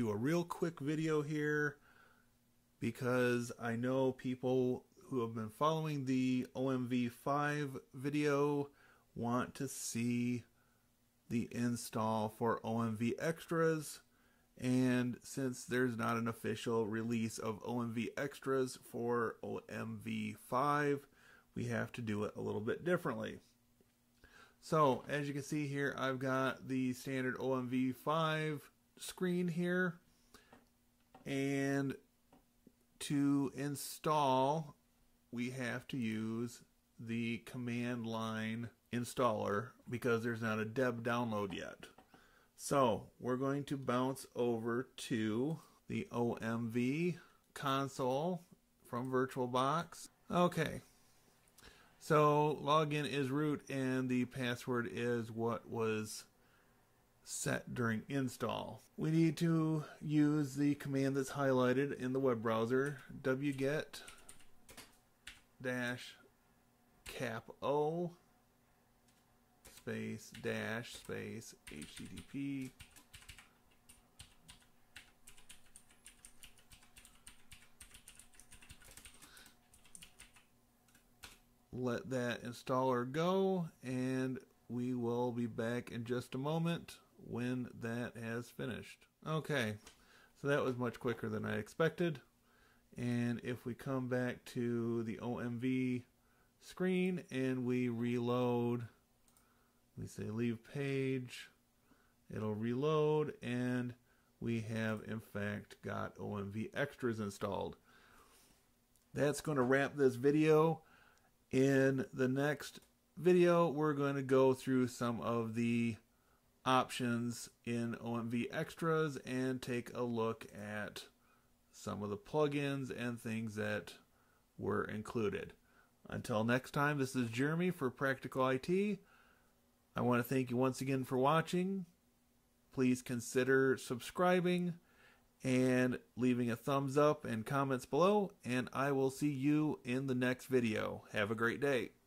do a real quick video here because I know people who have been following the OMV5 video want to see the install for OMV Extras, and since there's not an official release of OMV Extras for OMV5, we have to do it a little bit differently. So as you can see here, I've got the standard OMV5 screen here, and to install we have to use the command line installer because there's not a deb download yet. So we're going to bounce over to the OMV console from VirtualBox. Okay, so login is root and the password is what was set during install. We need to use the command that's highlighted in the web browser, wget -capo space dash space http . Let that installer go, and we will be back in just a moment when that has finished. Okay, so that was much quicker than I expected. And if we come back to the OMV screen and we reload, we say leave page, it'll reload, and we have in fact got OMV Extras installed. That's going to wrap this video. In the next video, we're going to go through some of the options in OMV Extras and take a look at some of the plugins and things that were included. Until next time, this is Jeremy for Practical IT. I want to thank you once again for watching. Please consider subscribing and leaving a thumbs up and comments below, and I will see you in the next video. Have a great day.